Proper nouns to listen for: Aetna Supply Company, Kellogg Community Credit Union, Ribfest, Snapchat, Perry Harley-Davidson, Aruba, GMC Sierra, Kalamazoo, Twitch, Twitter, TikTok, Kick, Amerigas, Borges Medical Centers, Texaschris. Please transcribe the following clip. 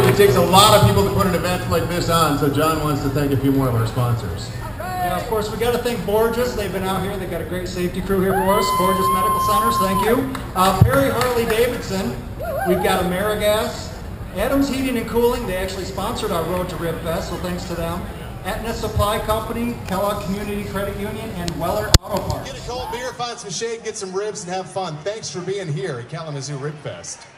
quick. It takes a lot of people to put an event like this on, so John wants to thank a few more of our sponsors. Yeah, of course, we got to thank Borges. They've been out here. They've got a great safety crew here for us. Borges Medical Centers, thank you. Perry Harley-Davidson. We've got Amerigas. Adams Heating and Cooling. They actually sponsored our Road to Ribfest, so thanks to them. Aetna Supply Company, Kellogg Community Credit Union, and Weller Auto Parts. Get a cold beer, find some shade, get some ribs, and have fun. Thanks for being here at Kalamazoo Ribfest.